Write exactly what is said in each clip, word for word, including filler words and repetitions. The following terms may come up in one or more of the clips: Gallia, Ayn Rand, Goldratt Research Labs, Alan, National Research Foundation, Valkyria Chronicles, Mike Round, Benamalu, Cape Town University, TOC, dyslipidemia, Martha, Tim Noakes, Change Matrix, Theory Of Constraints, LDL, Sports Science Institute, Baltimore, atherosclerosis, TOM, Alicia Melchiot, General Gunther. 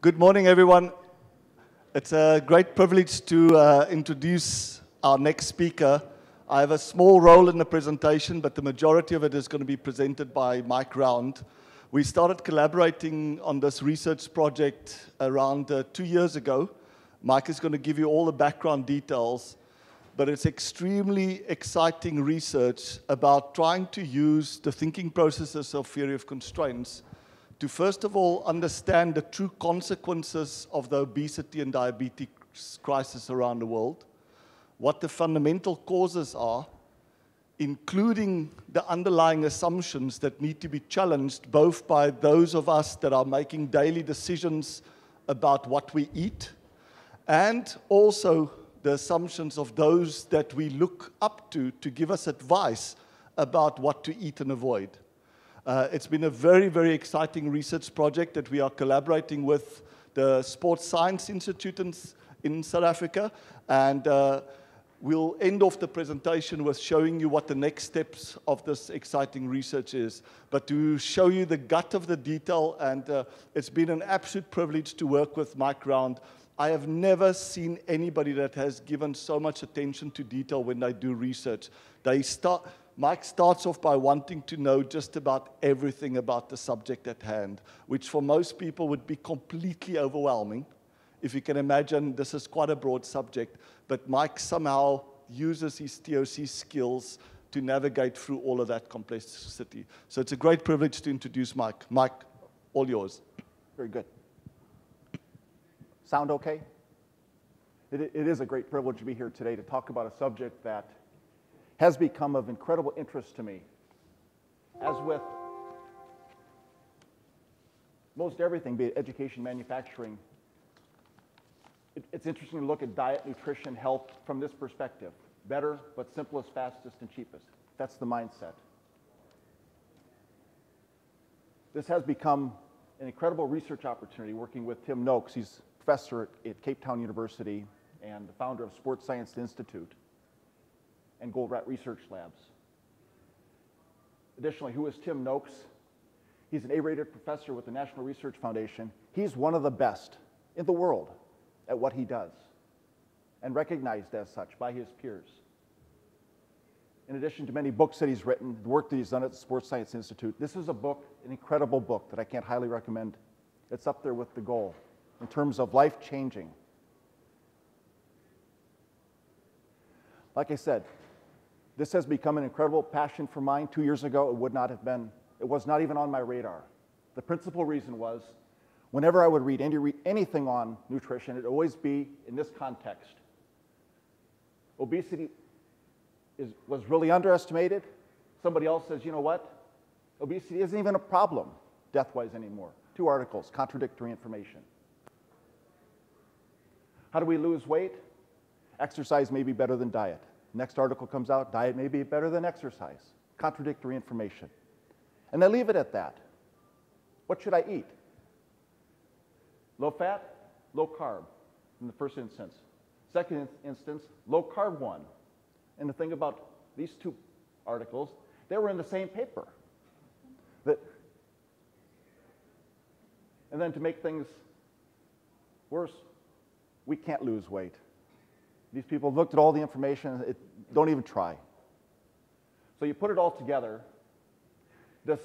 Good morning, everyone. It's a great privilege to uh, introduce our next speaker. I have a small role in the presentation, but the majority of it is going to be presented by Mike Round. We started collaborating on this research project around uh, two years ago. Mike is going to give you all the background details, but it's extremely exciting research about trying to use the thinking processes of theory of constraints to first of all understand the true consequences of the obesity and diabetes crisis around the world, what the fundamental causes are, including the underlying assumptions that need to be challenged both by those of us that are making daily decisions about what we eat and also the assumptions of those that we look up to to give us advice about what to eat and avoid. Uh, it's been a very, very exciting research project that we are collaborating with the Sports Science Institute in, in South Africa. And uh, we'll end off the presentation with showing you what the next steps of this exciting research is. But to show you the gut of the detail, and uh, it's been an absolute privilege to work with Mike Round. I have never seen anybody that has given so much attention to detail when they do research. They start... Mike starts off by wanting to know just about everything about the subject at hand, which for most people would be completely overwhelming. If you can imagine, this is quite a broad subject, but Mike somehow uses his T O C skills to navigate through all of that complexity. So it's a great privilege to introduce Mike. Mike, all yours. Very good. Sound okay? It, it is a great privilege to be here today to talk about a subject that has become of incredible interest to me. As with most everything, be it education, manufacturing, it, it's interesting to look at diet, nutrition, health from this perspective. Better, but simplest, fastest, and cheapest. That's the mindset. This has become an incredible research opportunity working with Tim Noakes. He's a professor at Cape Town University and the founder of Sports Science Institute and Goldratt Research Labs. Additionally, who is Tim Noakes? He's an A-rated professor with the National Research Foundation. He's one of the best in the world at what he does and recognized as such by his peers. In addition to many books that he's written, the work that he's done at the Sports Science Institute, this is a book, an incredible book that I can't highly recommend. It's up there with The Goal in terms of life-changing. Like I said, this has become an incredible passion for mine. Two years ago, it would not have been, it was not even on my radar. The principal reason was whenever I would read any, anything on nutrition, it'd always be in this context. Obesity is, was really underestimated. Somebody else says, you know what? Obesity isn't even a problem death-wise anymore. Two articles, contradictory information. How do we lose weight? Exercise may be better than diet. Next article comes out, diet may be better than exercise. Contradictory information. And they leave it at that. What should I eat? Low fat, low carb in the first instance. Second instance, low carb one. And the thing about these two articles, they were in the same paper. That, and then to make things worse, we can't lose weight. These people looked at all the information, it, don't even try. So you put it all together, this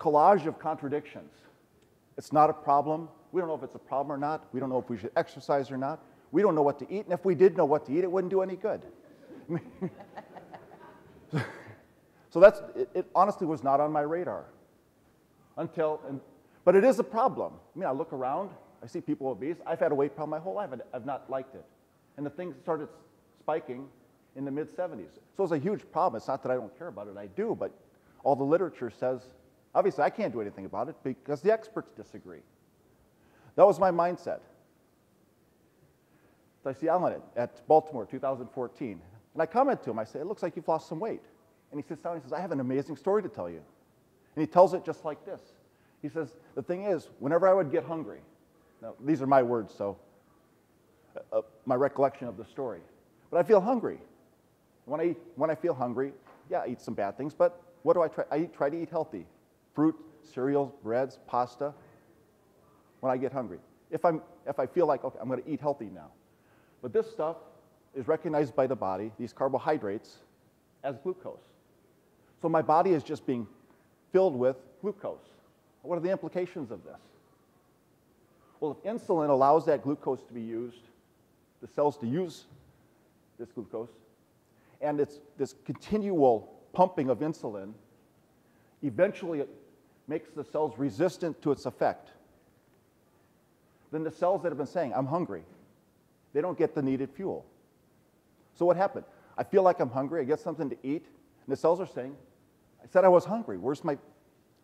collage of contradictions. It's not a problem. We don't know if it's a problem or not. We don't know if we should exercise or not. We don't know what to eat, and if we did know what to eat, it wouldn't do any good. So that's, it, it honestly was not on my radar. Until, and, but it is a problem. I mean, I look around. I see people obese. I've had a weight problem my whole life, and I've not liked it. And the thing started spiking in the mid seventies. So it's a huge problem. It's not that I don't care about it. I do, but all the literature says, obviously, I can't do anything about it because the experts disagree. That was my mindset. So I see Alan at Baltimore, two thousand fourteen. And I comment to him. I say, it looks like you've lost some weight. And he sits down and he says, I have an amazing story to tell you. And he tells it just like this. He says, the thing is, whenever I would get hungry, now, these are my words, so uh, my recollection of the story. But I feel hungry. When I, eat, when I feel hungry, yeah, I eat some bad things, but what do I try? I eat, try to eat healthy. Fruit, cereals, breads, pasta. when I get hungry. If, I'm, if I feel like, okay, I'm going to eat healthy now. But this stuff is recognized by the body, these carbohydrates, as glucose. So my body is just being filled with glucose. What are the implications of this? Well, if insulin allows that glucose to be used, the cells to use this glucose, and it's this continual pumping of insulin, eventually it makes the cells resistant to its effect. Then the cells that have been saying, I'm hungry, they don't get the needed fuel. So what happened? I feel like I'm hungry, I get something to eat, and the cells are saying, I said I was hungry, where's my,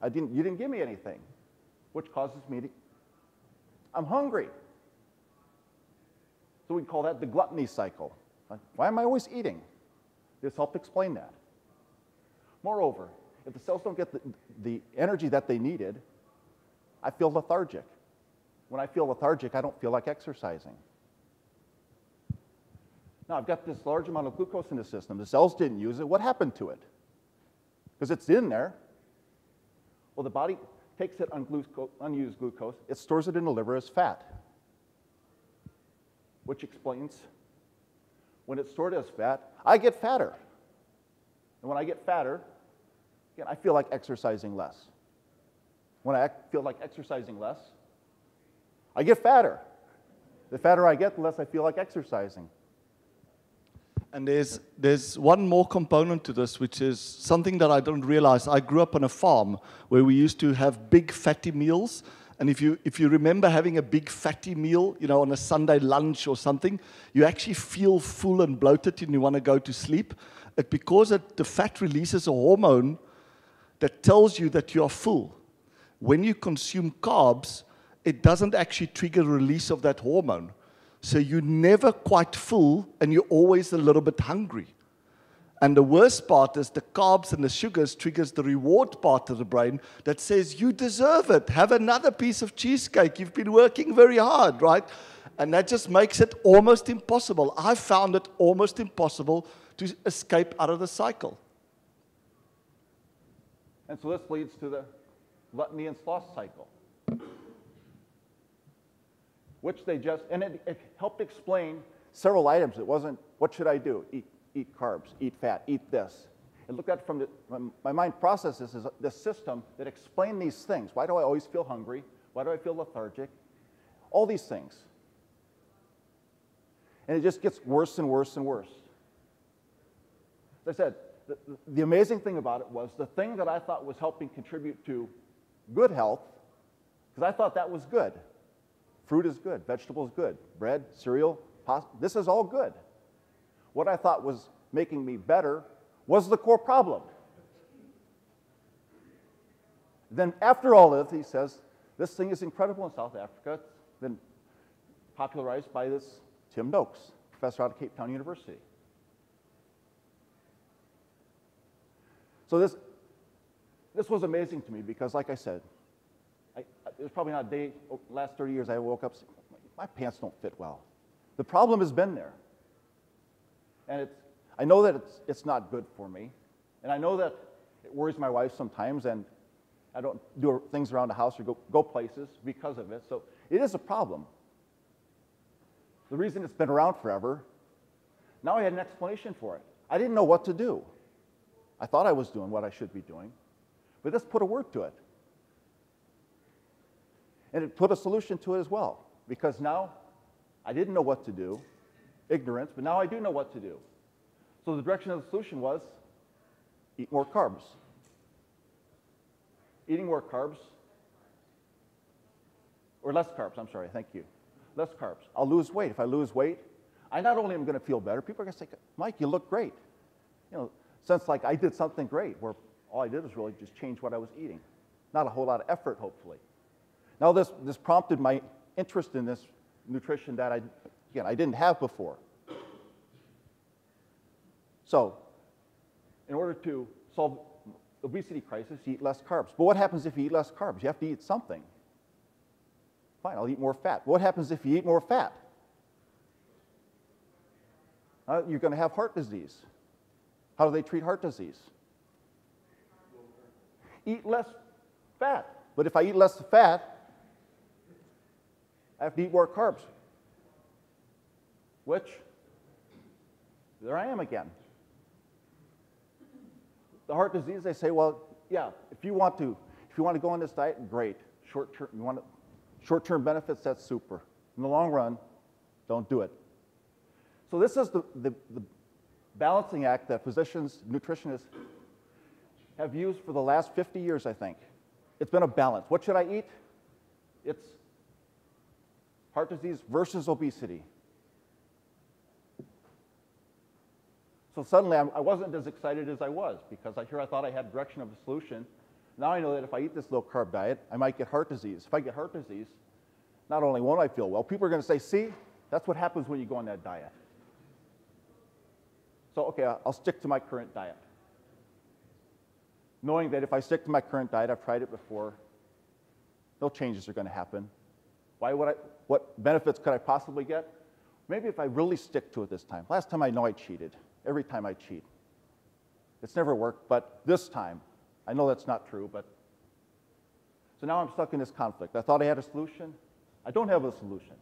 I didn't, you didn't give me anything, which causes me to, I'm hungry. So we call that the gluttony cycle. Why am I always eating? This helped explain that. Moreover, if the cells don't get the, the energy that they needed, I feel lethargic. When I feel lethargic, I don't feel like exercising. Now, I've got this large amount of glucose in the system. The cells didn't use it. What happened to it? Because it's in there. Well, the body takes it on glucose, unused glucose. It stores it in the liver as fat, which explains when it's stored as fat, I get fatter. And when I get fatter, again, I feel like exercising less. When I feel like exercising less, I get fatter. The fatter I get, the less I feel like exercising. And there's, there's one more component to this, which is something that I don't realize. I grew up on a farm where we used to have big fatty meals. And if you, if you remember having a big fatty meal, you know, on a Sunday lunch or something, you actually feel full and bloated and you want to go to sleep. It's because it, the fat releases a hormone that tells you that you are full. When you consume carbs, it doesn't actually trigger release of that hormone. So you're never quite full, and you're always a little bit hungry. And the worst part is the carbs and the sugars triggers the reward part of the brain that says, you deserve it. Have another piece of cheesecake. You've been working very hard, right? And that just makes it almost impossible. I found it almost impossible to escape out of the cycle. And so this leads to the gluttony and sloth cycle, which they just, and it, it helped explain several items. It wasn't, what should I do? Eat, eat carbs, eat fat, eat this. And look at from the, from my mind processes is the system that explained these things. Why do I always feel hungry? Why do I feel lethargic? All these things. And it just gets worse and worse and worse. As I said, the, the amazing thing about it was the thing that I thought was helping contribute to good health, because I thought that was good. Fruit is good, vegetables good, bread, cereal, pasta, this is all good. What I thought was making me better was the core problem. Then after all this, he says, this thing is incredible in South Africa, then popularized by this Tim Noakes, professor out of Cape Town University. So this, this was amazing to me because, like I said, it was probably not a day, last thirty years I woke up saying, my pants don't fit well. The problem has been there. And it's, I know that it's, it's not good for me. And I know that it worries my wife sometimes, and I don't do things around the house or go, go places because of it. So it is a problem. The reason it's been around forever, now I had an explanation for it. I didn't know what to do. I thought I was doing what I should be doing, but this put a word to it. And it put a solution to it as well, because now I didn't know what to do, ignorance, but now I do know what to do. So the direction of the solution was eat more carbs. Eating more carbs, or less carbs, I'm sorry, thank you. Less carbs. I'll lose weight. If I lose weight, I not only am going to feel better, people are going to say, Mike, you look great. You know, since like I did something great, where all I did was really just change what I was eating. Not a whole lot of effort, hopefully. Now this, this prompted my interest in this nutrition that I, again, I didn't have before. So in order to solve the obesity crisis, you eat less carbs. But what happens if you eat less carbs? You have to eat something. Fine, I'll eat more fat. What happens if you eat more fat? Uh, you're going to have heart disease. How do they treat heart disease? Eat less fat. But if I eat less fat, I have to eat more carbs, which there I am again. The heart disease, they say, well, yeah, if you want to, if you want to go on this diet, great. Short-term, you want to, short-term benefits, that's super. In the long run, don't do it. So this is the, the, the balancing act that physicians, nutritionists have used for the last fifty years, I think. It's been a balance. What should I eat? It's heart disease versus obesity. So suddenly, I'm, I wasn't as excited as I was, because I, here I thought I had direction of a solution. Now I know that if I eat this low-carb diet, I might get heart disease. If I get heart disease, not only won't I feel well, people are going to say, see, that's what happens when you go on that diet. So OK, I'll stick to my current diet, knowing that if I stick to my current diet, I've tried it before, no changes are going to happen. Why would I, what benefits could I possibly get? Maybe if I really stick to it this time. Last time I know I cheated. Every time I cheat, it's never worked, but this time, I know that's not true, but so now I'm stuck in this conflict. I thought I had a solution. I don't have a solution.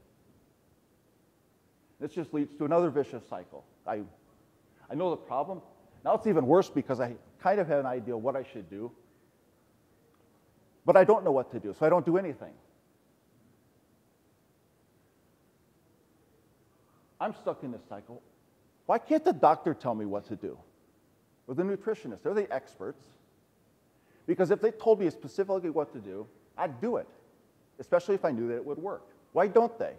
This just leads to another vicious cycle. I, I know the problem. Now it's even worse because I kind of had an idea what I should do, but I don't know what to do, so I don't do anything. I'm stuck in this cycle. Why can't the doctor tell me what to do? Or the nutritionist? They're the experts. Because if they told me specifically what to do, I'd do it, especially if I knew that it would work. Why don't they?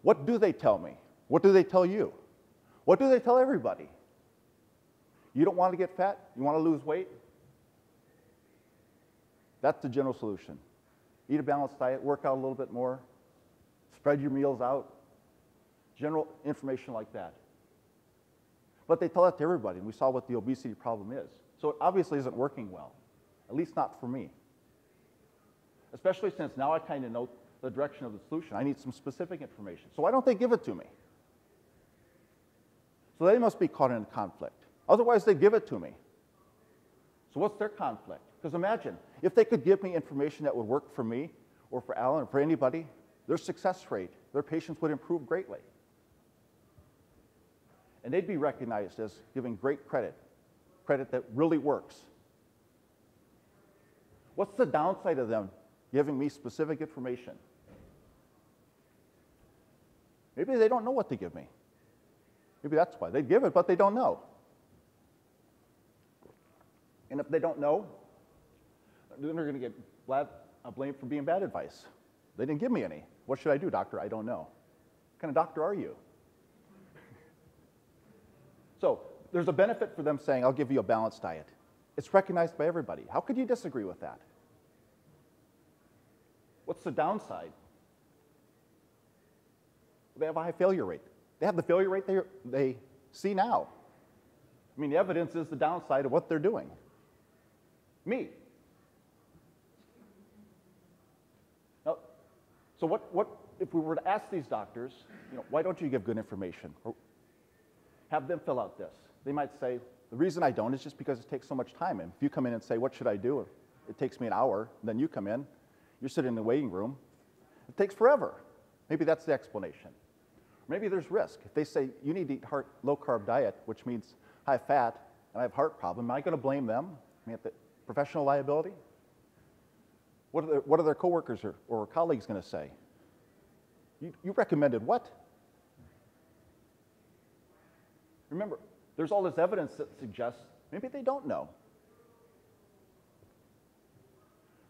What do they tell me? What do they tell you? What do they tell everybody? You don't want to get fat? You want to lose weight? That's the general solution. Eat a balanced diet, work out a little bit more, spread your meals out, general information like that. But they tell that to everybody, and we saw what the obesity problem is. So it obviously isn't working well, at least not for me, especially since now I kind of know the direction of the solution. I need some specific information. So why don't they give it to me? So they must be caught in a conflict. Otherwise, they give it to me. So what's their conflict? Because imagine, if they could give me information that would work for me or for Alan or for anybody, their success rate, their patients would improve greatly. And they'd be recognized as giving great credit. Credit that really works. What's the downside of them giving me specific information? Maybe they don't know what to give me. Maybe that's why. They give it, but they don't know. And if they don't know, then they're going to get blamed for being bad advice. They didn't give me any. What should I do, doctor? I don't know. What kind of doctor are you? So there's a benefit for them saying, I'll give you a balanced diet. It's recognized by everybody. How could you disagree with that? What's the downside? They have a high failure rate. They have the failure rate they, they see now. I mean, the evidence is the downside of what they're doing. Me. Now, so what, what if we were to ask these doctors, you know, why don't you give good information? Or have them fill out this. They might say, the reason I don't is just because it takes so much time. And if you come in and say, what should I do? It takes me an hour. Then you come in. You're sitting in the waiting room. It takes forever. Maybe that's the explanation. Maybe there's risk. If they say, you need to eat heart, low-carb diet, which means high fat, and I have heart problem, am I going to blame them? I mean, the professional liability? What are, the, what are their coworkers or, or colleagues going to say? You, you recommended what? Remember, there's all this evidence that suggests maybe they don't know.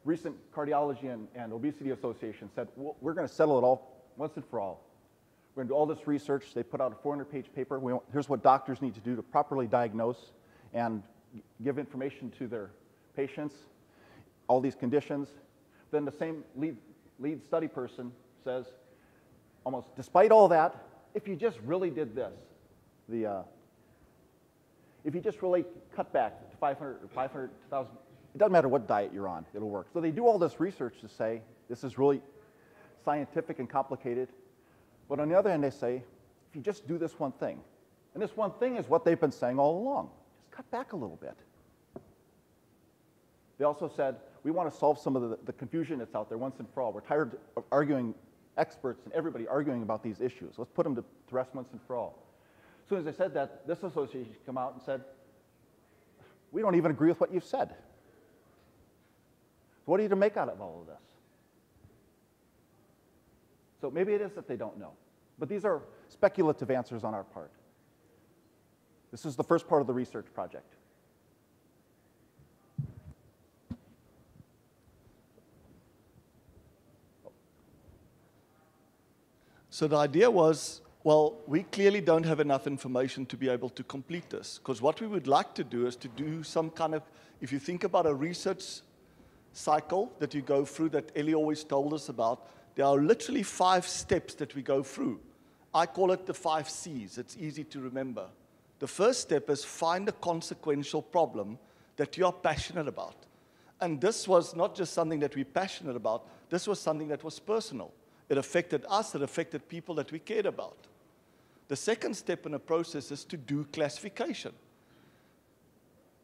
Recent Cardiology and, and Obesity Association said, well, we're going to settle it all once and for all. We're going to do all this research. They put out a four hundred page paper. We want, here's what doctors need to do to properly diagnose and give information to their patients, all these conditions. Then the same lead, lead study person says, almost despite all that, if you just really did this, the uh, if you just really cut back to five hundred or five hundred thousand, it doesn't matter what diet you're on, it'll work. So they do all this research to say this is really scientific and complicated. But on the other hand, they say, if you just do this one thing, and this one thing is what they've been saying all along, just cut back a little bit. They also said, we want to solve some of the, the confusion that's out there once and for all. We're tired of arguing experts and everybody arguing about these issues. Let's put them to rest once and for all. As soon as I said that, this association came out and said, we don't even agree with what you've said. What are you to make out of all of this? So maybe it is that they don't know. But these are speculative answers on our part. This is the first part of the research project. So the idea was, well, we clearly don't have enough information to be able to complete this. Because what we would like to do is to do some kind of, if you think about a research cycle that you go through that Ellie always told us about, there are literally five steps that we go through. I call it the five C's. It's easy to remember. The first step is find a consequential problem that you are passionate about. And this was not just something that we're passionate about. This was something that was personal. It affected us, it affected people that we cared about. The second step in a process is to do classification.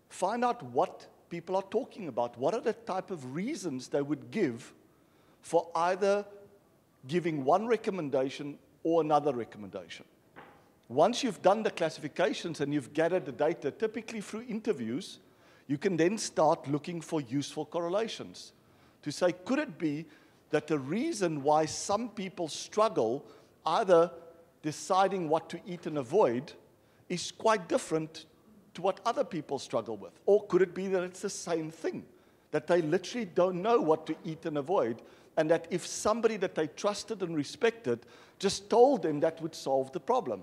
Find out what people are talking about. What are the type of reasons they would give for either giving one recommendation or another recommendation? Once you've done the classifications and you've gathered the data, typically through interviews, you can then start looking for useful correlations. To say, could it be that the reason why some people struggle either deciding what to eat and avoid is quite different to what other people struggle with? Or could it be that it's the same thing, that they literally don't know what to eat and avoid, and that if somebody that they trusted and respected just told them, that would solve the problem?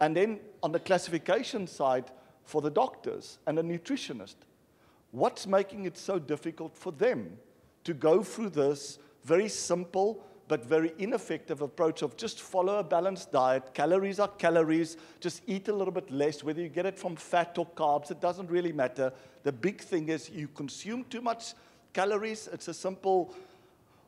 And then on the classification side, for the doctors and the nutritionist, what's making it so difficult for them to go through this very simple but very ineffective approach of just follow a balanced diet, calories are calories, just eat a little bit less, whether you get it from fat or carbs, it doesn't really matter. The big thing is you consume too much calories, it's a simple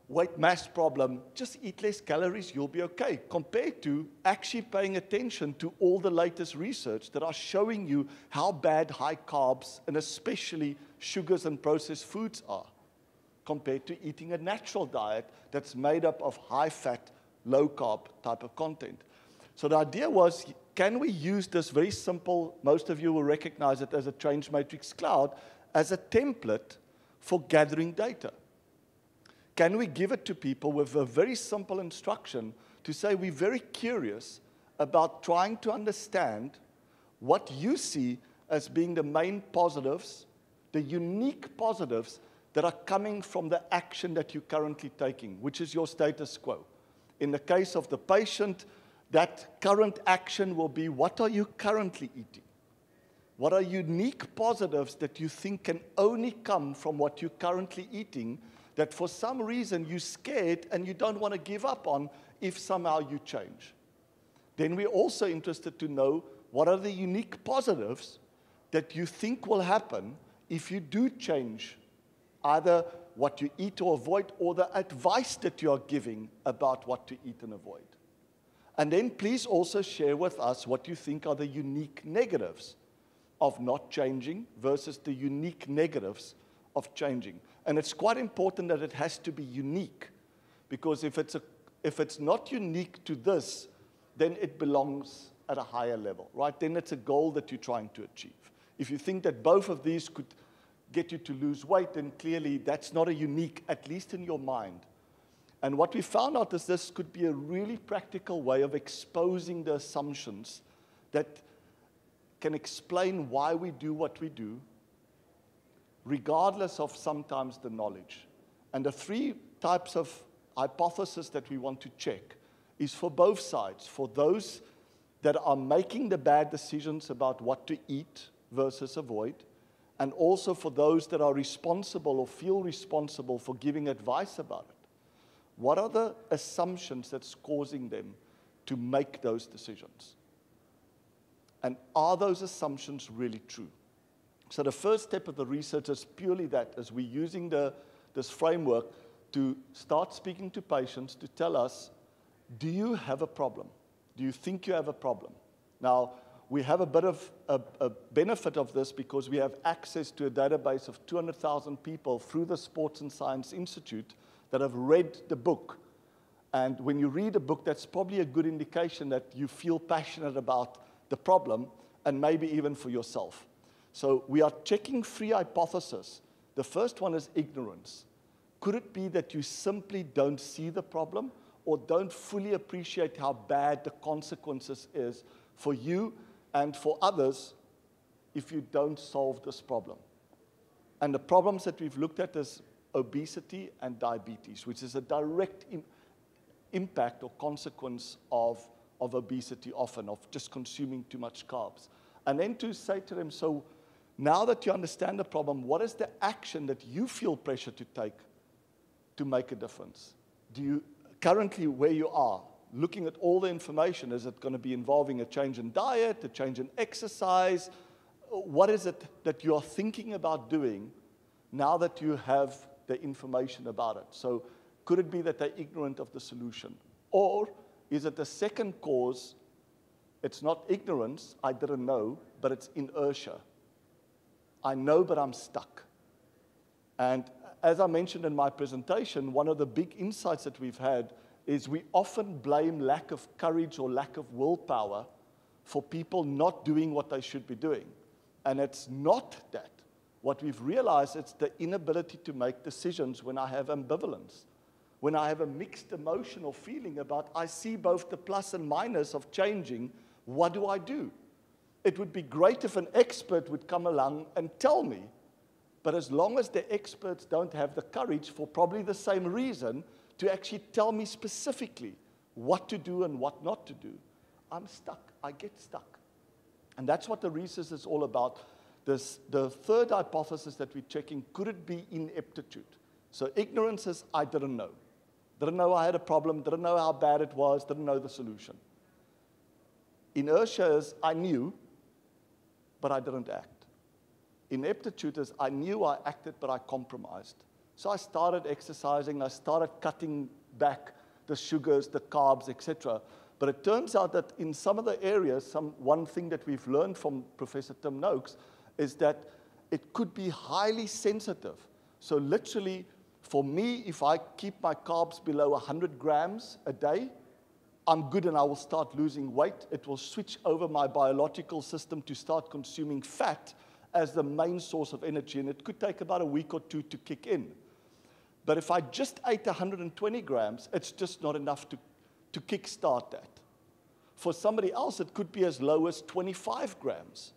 weight mass problem, just eat less calories, you'll be okay, compared to actually paying attention to all the latest research that are showing you how bad high carbs and especially sugars and processed foods are, compared to eating a natural diet that's made up of high-fat, low-carb type of content. So the idea was, can we use this very simple, most of you will recognize it as a change matrix cloud, as a template for gathering data? Can we give it to people with a very simple instruction to say, we're very curious about trying to understand what you see as being the main positives, the unique positives that are coming from the action that you're currently taking, which is your status quo. In the case of the patient, that current action will be, what are you currently eating? What are unique positives that you think can only come from what you're currently eating that for some reason you're scared and you don't want to give up on if somehow you change? Then we're also interested to know, what are the unique positives that you think will happen if you do change either what you eat or avoid, or the advice that you are giving about what to eat and avoid? And then please also share with us what you think are the unique negatives of not changing versus the unique negatives of changing. And it's quite important that it has to be unique, because if it's, a, if it's not unique to this, then it belongs at a higher level, right? Then it's a goal that you're trying to achieve. If you think that both of these could get you to lose weight, and clearly that's not a unique, at least in your mind. And what we found out is this could be a really practical way of exposing the assumptions that can explain why we do what we do, regardless of sometimes the knowledge. And the three types of hypotheses that we want to check is for both sides, for those that are making the bad decisions about what to eat versus avoid, and also for those that are responsible or feel responsible for giving advice about it. What are the assumptions that's causing them to make those decisions? And are those assumptions really true? So the first step of the research is purely that, as we're using the, this framework to start speaking to patients to tell us, do you have a problem? Do you think you have a problem? Now, we have a bit of a, a benefit of this because we have access to a database of two hundred thousand people through the Sports and Science Institute that have read the book And when you read a book, that's probably a good indication that you feel passionate about the problem, and maybe even for yourself. So we are checking three hypotheses. The first one is ignorance. Could it be that you simply don't see the problem or don't fully appreciate how bad the consequences is for you and for others if you don't solve this problem? And the problems that we've looked at is obesity and diabetes, which is a direct im- impact or consequence of, of obesity often, of just consuming too much carbs. And then to say to them, so now that you understand the problem, what is the action that you feel pressure to take to make a difference? Do you, currently where you are, looking at all the information, is it going to be involving a change in diet, a change in exercise? What is it that you are thinking about doing now that you have the information about it? So could it be that they're ignorant of the solution? Or is it the second cause? It's not ignorance, I didn't know, but it's inertia. I know, but I'm stuck. And as I mentioned in my presentation, one of the big insights that we've had is we often blame lack of courage or lack of willpower for people not doing what they should be doing. And it's not that. What we've realized, it's the inability to make decisions when I have ambivalence, when I have a mixed emotional feeling about I see both the plus and minus of changing, what do I do? It would be great if an expert would come along and tell me, but as long as the experts don't have the courage for probably the same reason to actually tell me specifically what to do and what not to do, I'm stuck. I get stuck. And that's what the research is all about. This, the third hypothesis that we're checking, could it be ineptitude? So ignorance is I didn't know. Didn't know I had a problem. Didn't know how bad it was. Didn't know the solution. Inertia is I knew, but I didn't act. Ineptitude is I knew I acted, but I compromised. So I started exercising. I started cutting back the sugars, the carbs, et cetera. But it turns out that in some of the areas, some, one thing that we've learned from Professor Tim Noakes is that it could be highly sensitive. So literally, for me, if I keep my carbs below one hundred grams a day, I'm good and I will start losing weight. It will switch over my biological system to start consuming fat as the main source of energy, and it could take about a week or two to kick in. But if I just ate one hundred twenty grams, it's just not enough to, to kickstart that. For somebody else, it could be as low as twenty-five grams.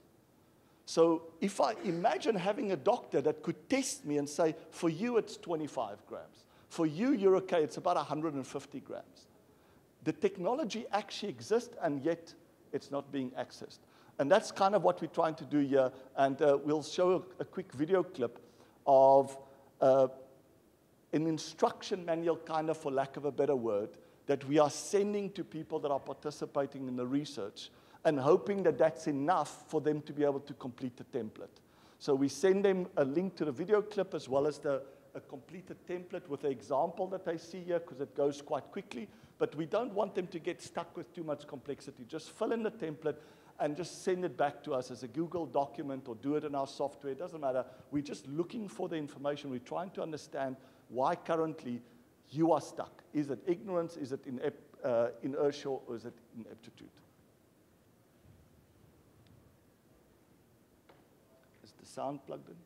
So if I imagine having a doctor that could test me and say, for you, it's twenty-five grams. For you, you're okay, it's about one hundred fifty grams. The technology actually exists, and yet it's not being accessed. And that's kind of what we're trying to do here. And uh, we'll show a, a quick video clip of uh, an instruction manual, kind of, for lack of a better word, that we are sending to people that are participating in the research, and hoping that that's enough for them to be able to complete the template. So we send them a link to the video clip as well as the, a completed template with the example that they see here, because it goes quite quickly. But we don't want them to get stuck with too much complexity. Just fill in the template and just send it back to us as a Google document or do it in our software. It doesn't matter. We're just looking for the information. We're trying to understand why currently you are stuck. Is it ignorance? Is it inep- uh, inertia? Or is it ineptitude? The sound plugged in.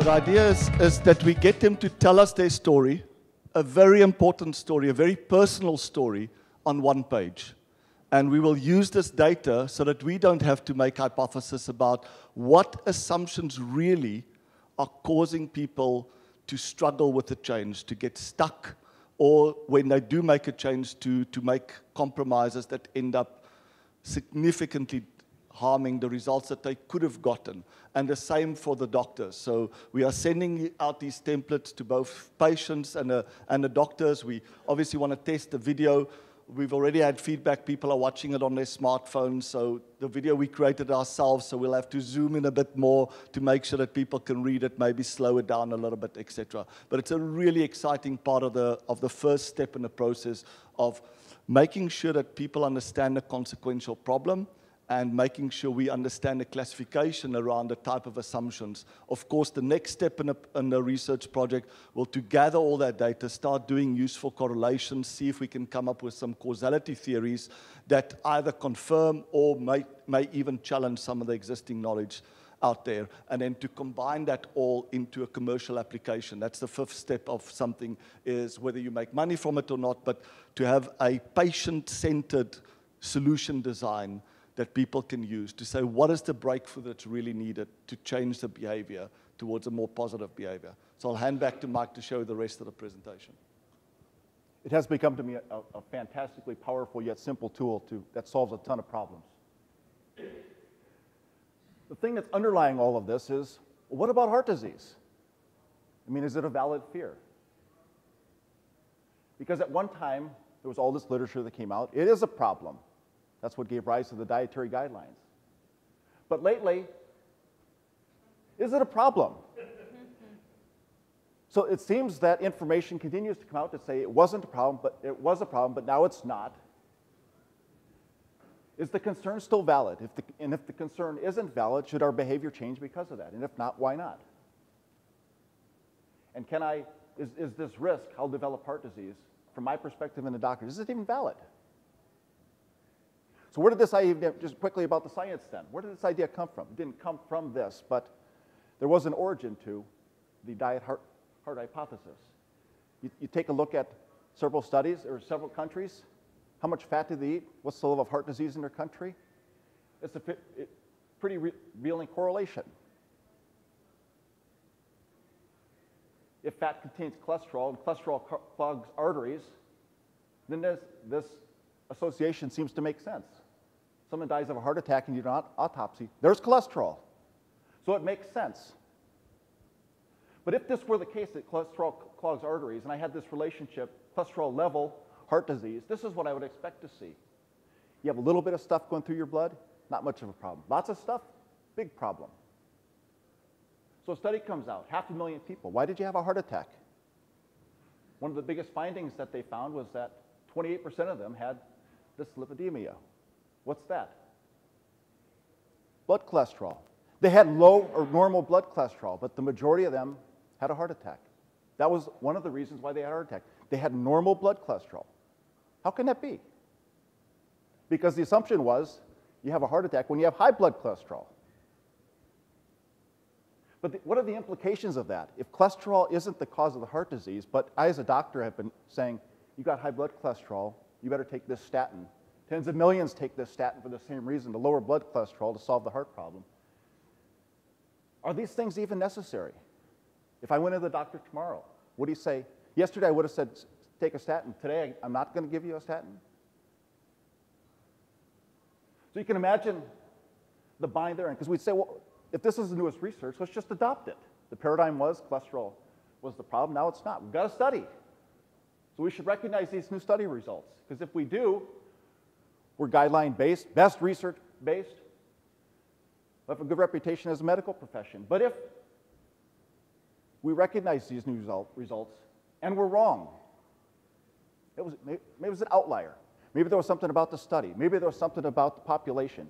So the idea is, is that we get them to tell us their story, a very important story, a very personal story, on one page. And we will use this data so that we don't have to make hypotheses about what assumptions really are causing people to struggle with the change, to get stuck, or when they do make a change, to, to make compromises that end up significantly harming the results that they could have gotten. And the same for the doctors. So we are sending out these templates to both patients and the, and the doctors. We obviously want to test the video. We've already had feedback. People are watching it on their smartphones. So the video we created ourselves, so we'll have to zoom in a bit more to make sure that people can read it, maybe slow it down a little bit, et cetera. But it's a really exciting part of the, of the first step in the process of making sure that people understand the consequential problem and making sure we understand the classification around the type of assumptions. Of course, the next step in a, in a research project will to gather all that data, start doing useful correlations, see if we can come up with some causality theories that either confirm or may, may even challenge some of the existing knowledge out there, and then to combine that all into a commercial application. That's the fifth step of something, is whether you make money from it or not, but to have a patient-centered solution design that people can use to say, what is the breakthrough that's really needed to change the behavior towards a more positive behavior? So I'll hand back to Mike to show the rest of the presentation. It has become to me a, a fantastically powerful yet simple tool to, that solves a ton of problems. The thing that's underlying all of this is, what about heart disease? I mean, is it a valid fear? Because at one time, there was all this literature that came out. It is a problem. That's what gave rise to the dietary guidelines. But lately, is it a problem? So it seems that information continues to come out to say it wasn't a problem, but it was a problem, but now it's not. Is the concern still valid? If the, and if the concern isn't valid, should our behavior change because of that? And if not, why not? And can I, is, is this risk, I'll develop heart disease, from my perspective and the doctor's, is it even valid? So where did this idea, just quickly about the science then, where did this idea come from? It didn't come from this, but there was an origin to the diet heart, heart hypothesis. You, you take a look at several studies, or several countries, how much fat do they eat? What's the level of heart disease in their country? It's a it, pretty re revealing correlation. If fat contains cholesterol, and cholesterol clogs arteries, then this, this association seems to make sense. Someone dies of a heart attack and you do an autopsy, there's cholesterol. So it makes sense. But if this were the case, that cholesterol clogs arteries, and I had this relationship, cholesterol level, heart disease, this is what I would expect to see. You have a little bit of stuff going through your blood, not much of a problem. Lots of stuff, big problem. So a study comes out, half a million people. Why did you have a heart attack? One of the biggest findings that they found was that twenty-eight percent of them had this dyslipidemia. What's that? Blood cholesterol. They had low or normal blood cholesterol, but the majority of them had a heart attack. That was one of the reasons why they had a heart attack. They had normal blood cholesterol. How can that be? Because the assumption was you have a heart attack when you have high blood cholesterol. But the, what are the implications of that? If cholesterol isn't the cause of the heart disease, but I as a doctor have been saying, you got high blood cholesterol, you better take this statin. Tens of millions take this statin for the same reason, to lower blood cholesterol, to solve the heart problem. Are these things even necessary? If I went to the doctor tomorrow, would he say, yesterday I would have said, take a statin. Today I'm not going to give you a statin? So you can imagine the bind there. Because we'd say, well, if this is the newest research, let's just adopt it. The paradigm was cholesterol was the problem. Now it's not. We've got to study. So we should recognize these new study results, because if we do, we're guideline-based, best research-based. We have a good reputation as a medical profession. But if we recognize these new result, results and we're wrong, it was, maybe it was an outlier. Maybe there was something about the study. Maybe there was something about the population.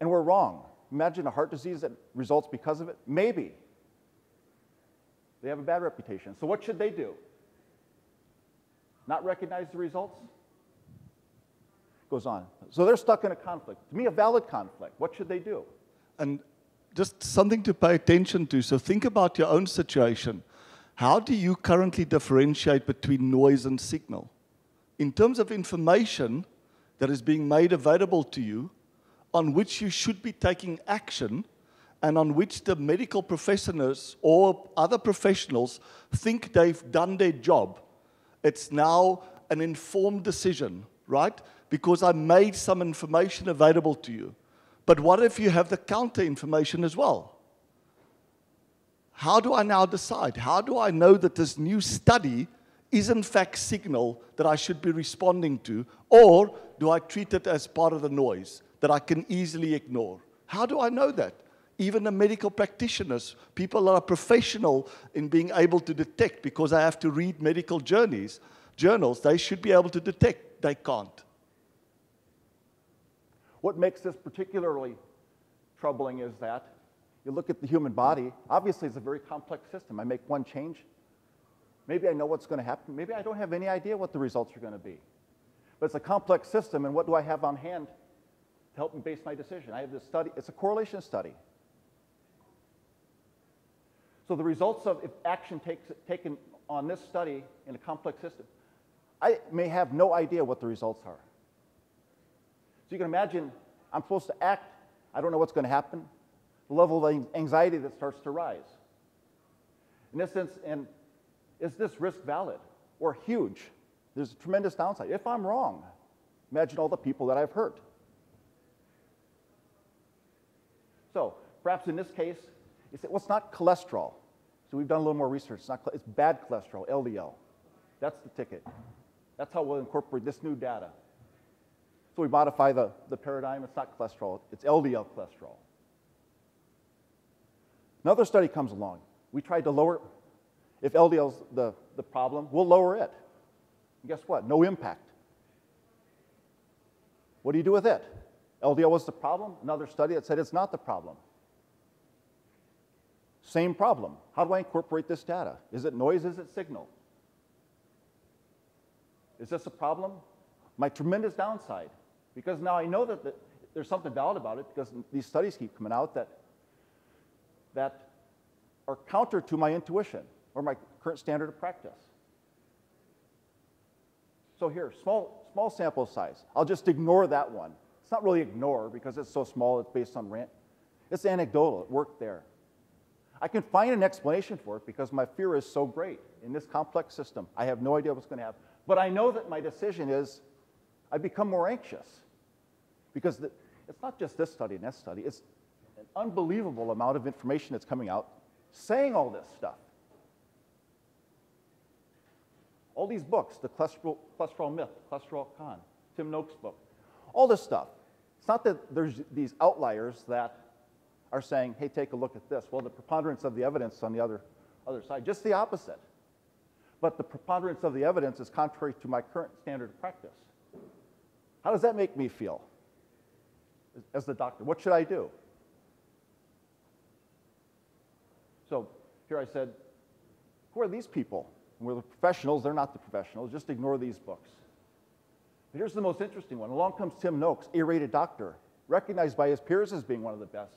And we're wrong. Imagine a heart disease that results because of it. Maybe they have a bad reputation. So what should they do? Not recognize the results? Goes on. So they're stuck in a conflict. To me, a valid conflict. What should they do? And just something to pay attention to. So think about your own situation. How do you currently differentiate between noise and signal? In terms of information that is being made available to you, on which you should be taking action, and on which the medical professionals or other professionals think they've done their job. It's now an informed decision, right? Because I made some information available to you. But what if you have the counter information as well? How do I now decide? How do I know that this new study is in fact signal that I should be responding to? Or do I treat it as part of the noise that I can easily ignore? How do I know that? Even the medical practitioners, people that are professional in being able to detect, because I have to read medical journeys, journals, they should be able to detect. They can't. What makes this particularly troubling is that you look at the human body. Obviously, it's a very complex system. I make one change. Maybe I know what's going to happen. Maybe I don't have any idea what the results are going to be. But it's a complex system, and what do I have on hand to help me base my decision? I have this study. It's a correlation study. So the results of if action takes, taken on this study in a complex system, I may have no idea what the results are. So you can imagine, I'm supposed to act. I don't know what's going to happen. The level of anxiety that starts to rise. In this sense, and is this risk valid or huge? There's a tremendous downside. If I'm wrong, imagine all the people that I've hurt. So perhaps in this case, you say, well, it's not cholesterol. So we've done a little more research. It's, not, it's bad cholesterol, L D L. That's the ticket. That's how we'll incorporate this new data. So we modify the, the paradigm. It's not cholesterol. It's L D L cholesterol. Another study comes along. We tried to lower, if L D L's the, the problem, we'll lower it. And guess what? No impact. What do you do with it? L D L was the problem. Another study that said it's not the problem. Same problem. How do I incorporate this data? Is it noise? Is it signal? Is this a problem? My tremendous downside, because now I know that the, there's something valid about it, because these studies keep coming out that, that are counter to my intuition or my current standard of practice. So here, small, small sample size. I'll just ignore that one. It's not really ignore because it's so small, it's based on rant. It's anecdotal. It worked there. I can find an explanation for it because my fear is so great in this complex system. I have no idea what's going to happen. But I know that my decision is I become more anxious because the, it's not just this study and that study. It's an unbelievable amount of information that's coming out saying all this stuff. All these books, the cholesterol, cholesterol myth, cholesterol con, Tim Noakes' book, all this stuff. It's not that there's these outliers that are saying, hey, take a look at this. Well, the preponderance of the evidence on the other, other side, just the opposite. But the preponderance of the evidence is contrary to my current standard of practice. How does that make me feel as the doctor? What should I do? So here I said, who are these people? And we're the professionals. They're not the professionals. Just ignore these books. But here's the most interesting one. Along comes Tim Noakes, A-rated doctor, recognized by his peers as being one of the best.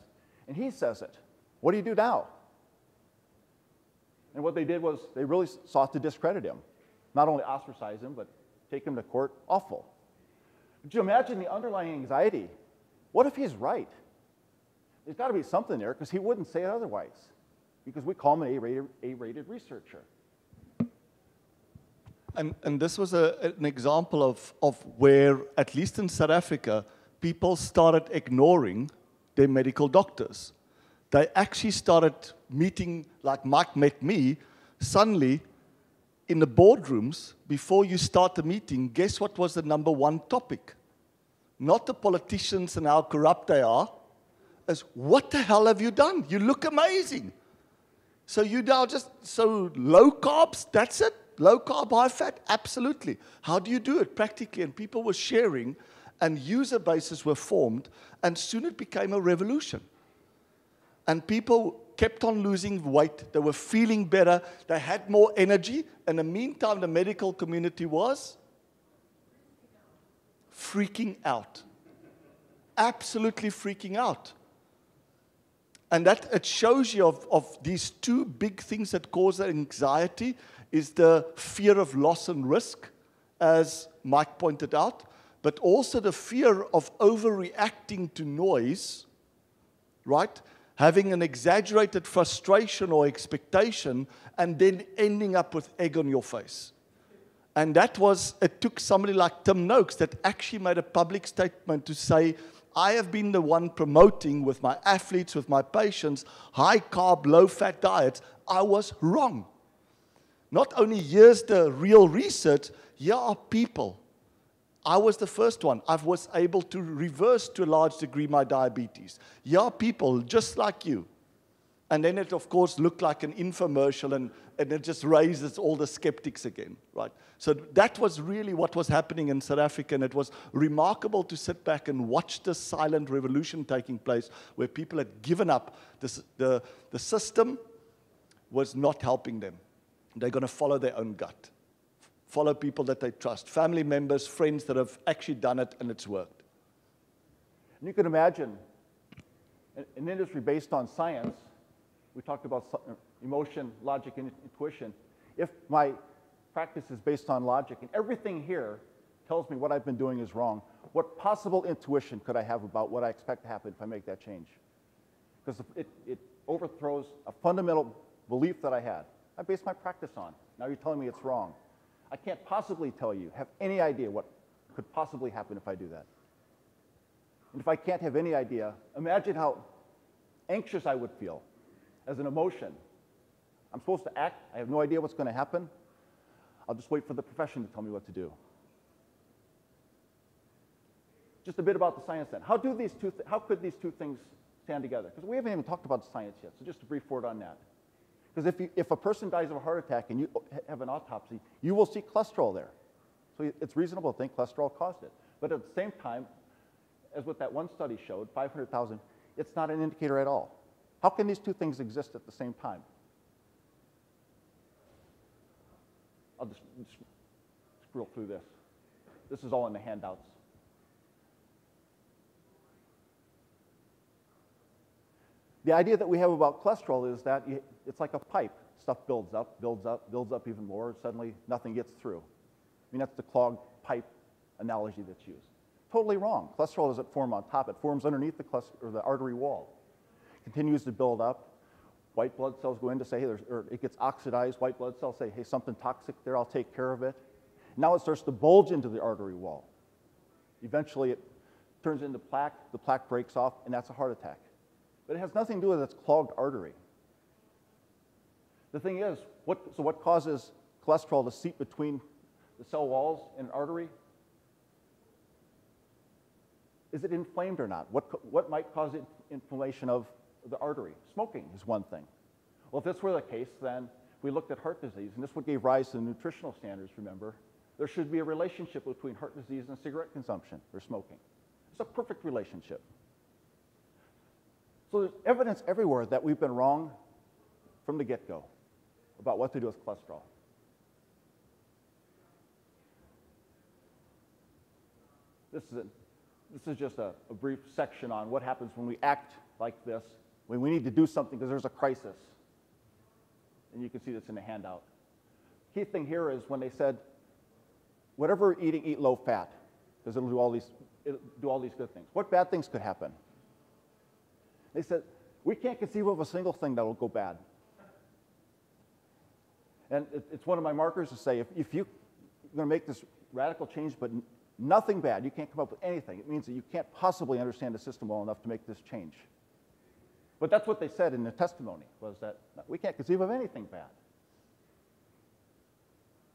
And he says it. What do you do now? And what they did was they really sought to discredit him. Not only ostracize him, but take him to court. Awful. But you imagine the underlying anxiety? What if he's right? There's got to be something there, because he wouldn't say it otherwise, because we call him an A-rated, A-rated researcher. And, and this was a, an example of, of where, at least in South Africa, people started ignoring their medical doctors. They actually started meeting, like Mike met me, suddenly in the boardrooms, before you start the meeting, guess what was the number one topic? Not the politicians and how corrupt they are, as what the hell have you done? You look amazing. So you now just, so low carbs, that's it? Low carb, high fat? Absolutely. How do you do it practically? And people were sharing, and user bases were formed, and soon it became a revolution. And people kept on losing weight. They were feeling better. They had more energy. In the meantime, the medical community was freaking out. Absolutely freaking out. And that it shows you of, of these two big things that cause that anxiety is the fear of loss and risk, as Mike pointed out, but also the fear of overreacting to noise, right? Having an exaggerated frustration or expectation, and then ending up with egg on your face. And that was, it took somebody like Tim Noakes that actually made a public statement to say, I have been the one promoting with my athletes, with my patients, high-carb, low-fat diets. I was wrong. Not only here's the real research, here are people. I was the first one. I was able to reverse to a large degree my diabetes. Here are people just like you. And then it, of course, looked like an infomercial, and, and it just raises all the skeptics again, right? So that was really what was happening in South Africa, and it was remarkable to sit back and watch this silent revolution taking place where people had given up. This, the, the system was not helping them. They're going to follow their own gut, follow people that they trust, family members, friends that have actually done it, and it's worked. And you can imagine an, an industry based on science. We talked about emotion, logic, and intuition. If my practice is based on logic, and everything here tells me what I've been doing is wrong, what possible intuition could I have about what I expect to happen if I make that change? Because it, it overthrows a fundamental belief that I had. I based my practice on. Now you're telling me it's wrong. I can't possibly tell you, have any idea what could possibly happen if I do that. And if I can't have any idea, imagine how anxious I would feel. As an emotion, I'm supposed to act. I have no idea what's going to happen. I'll just wait for the profession to tell me what to do. Just a bit about the science then. How do these two? Th how could these two things stand together? Because we haven't even talked about science yet. So just a brief word on that. Because if you, if a person dies of a heart attack and you have an autopsy, you will see cholesterol there. So it's reasonable to think cholesterol caused it. But at the same time, as what that one study showed, five hundred thousand, it's not an indicator at all. How can these two things exist at the same time? I'll just, just scroll through this. This is all in the handouts. The idea that we have about cholesterol is that you, it's like a pipe. Stuff builds up, builds up, builds up even more. Suddenly, nothing gets through. I mean, that's the clogged pipe analogy that's used. Totally wrong. Cholesterol doesn't form on top. It forms underneath the, or the artery wall. Continues to build up. White blood cells go in to say, hey, there's, or it gets oxidized. White blood cells say, hey, something toxic there, I'll take care of it. Now it starts to bulge into the artery wall. Eventually it turns into plaque, the plaque breaks off, and that's a heart attack. But it has nothing to do with its clogged artery. The thing is, what, so what causes cholesterol to seep between the cell walls and an artery? Is it inflamed or not? What, what might cause it inflammation of the artery? Smoking is one thing. Well, if this were the case, then we looked at heart disease, and this would give rise to the nutritional standards, remember. There should be a relationship between heart disease and cigarette consumption or smoking. It's a perfect relationship. So there's evidence everywhere that we've been wrong from the get-go about what to do with cholesterol. This is, a, this is just a, a brief section on what happens when we act like this, when we need to do something because there's a crisis. And you can see this in the handout. Key thing here is when they said, whatever we're eating, eat low fat, because it'll do all these, it'll do all these good things. What bad things could happen? They said, we can't conceive of a single thing that will go bad. And it, it's one of my markers to say, if, if you, you're going to make this radical change, but nothing bad, you can't come up with anything. It means that you can't possibly understand the system well enough to make this change. But that's what they said in the testimony, was that we can't conceive of anything bad.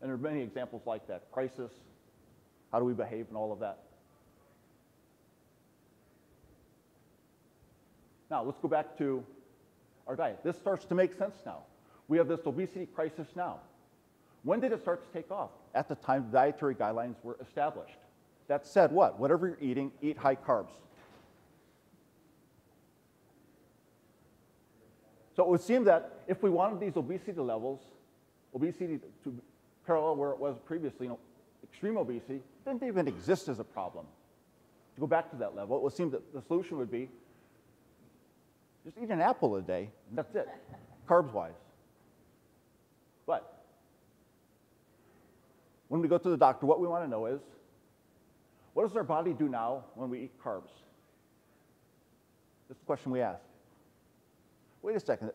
And there are many examples like that. Crisis, how do we behave, and all of that. Now, let's go back to our diet. This starts to make sense now. We have this obesity crisis now. When did it start to take off? At the time the dietary guidelines were established. That said what? Whatever you're eating, eat high carbs. So it would seem that if we wanted these obesity levels, obesity to parallel where it was previously, you know, extreme obesity, didn't even exist as a problem. To go back to that level, it would seem that the solution would be Just eat an apple a day, and that's it, carbs-wise. But when we go to the doctor, what we want to know is, what does our body do now when we eat carbs? That's the question we ask. Wait a second,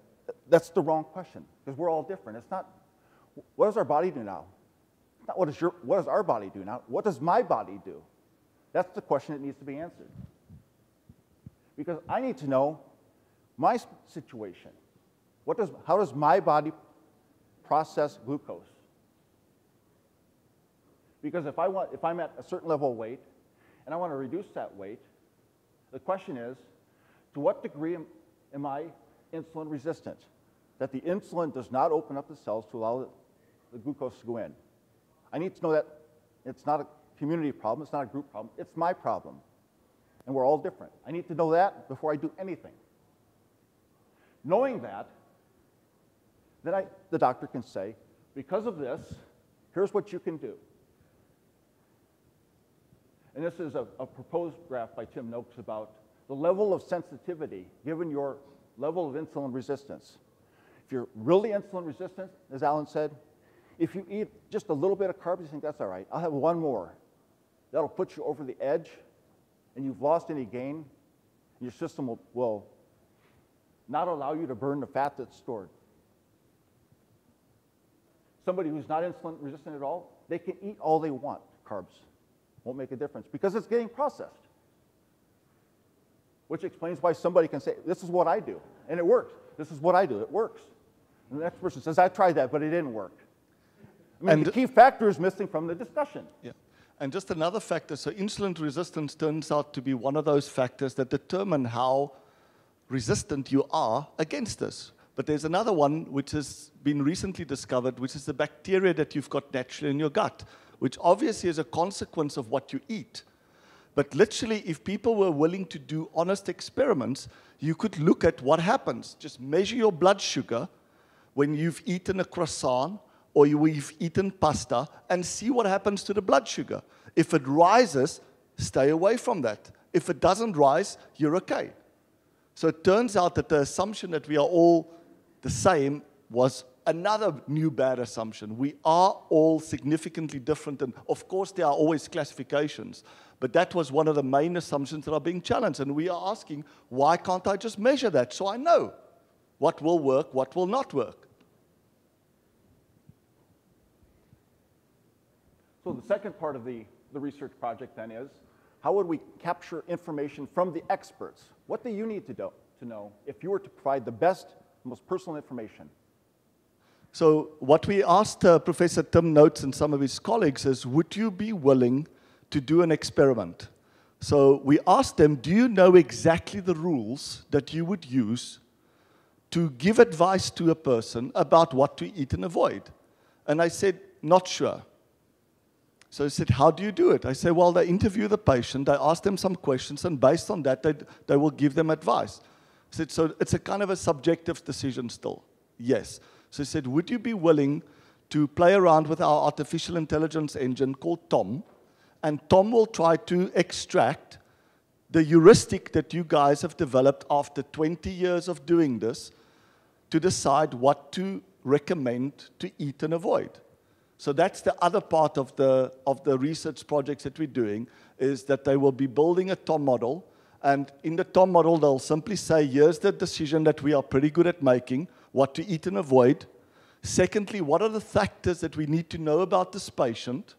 that's the wrong question, because we're all different. It's not, what does our body do now? It's not what does your, what does our body do now? What does my body do? That's the question that needs to be answered. Because I need to know my situation. What does, how does my body process glucose? Because if, I want, if I'm at a certain level of weight and I want to reduce that weight, the question is, to what degree am, am I insulin resistant? That the insulin does not open up the cells to allow the, the glucose to go in. I need to know that it's not a community problem, it's not a group problem, it's my problem. And we're all different. I need to know that before I do anything. Knowing that, then I, the doctor can say, because of this, here's what you can do. And this is a, a proposed graph by Tim Noakes about the level of sensitivity given your level of insulin resistance. If you're really insulin resistant, as Alan said, if you eat just a little bit of carbs, you think that's all right, I'll have one more. That'll put you over the edge, and you've lost any gain, and your system will, will not allow you to burn the fat that's stored. Somebody who's not insulin resistant at all, they can eat all they want, carbs. Won't make a difference because it's getting processed. Which explains why somebody can say, this is what I do, and it works. This is what I do, it works. And the next person says, I tried that, but it didn't work. I mean, and the key factor is missing from the discussion. Yeah. And just another factor, so insulin resistance turns out to be one of those factors that determine how resistant you are against this. But there's another one which has been recently discovered, which is the bacteria that you've got naturally in your gut, which obviously is a consequence of what you eat. But literally, if people were willing to do honest experiments, you could look at what happens. Just measure your blood sugar when you've eaten a croissant or you've eaten pasta and see what happens to the blood sugar. If it rises, stay away from that. If it doesn't rise, you're okay. So it turns out that the assumption that we are all the same was another new bad assumption. We are all significantly different, and of course there are always classifications, but that was one of the main assumptions that are being challenged, and we are asking, why can't I just measure that so I know what will work, what will not work? So the second part of the, the research project then is, how would we capture information from the experts? What do you need to, do, to know if you were to provide the best, most personal information? So what we asked uh, Professor Tim Noakes and some of his colleagues is, would you be willing to do an experiment? So we asked them, do you know exactly the rules that you would use to give advice to a person about what to eat and avoid? And I said, not sure. So I said, how do you do it? I said, well, they interview the patient, they ask them some questions, and based on that, they, they will give them advice. I said, so it's a kind of a subjective decision still. Yes. So I said, would you be willing to play around with our artificial intelligence engine called TOM? And TOM will try to extract the heuristic that you guys have developed after twenty years of doing this to decide what to recommend to eat and avoid. So that's the other part of the, of the research projects that we're doing, is that they will be building a TOM model. And in the TOM model, they'll simply say, here's the decision that we are pretty good at making, what to eat and avoid. Secondly, what are the factors that we need to know about this patient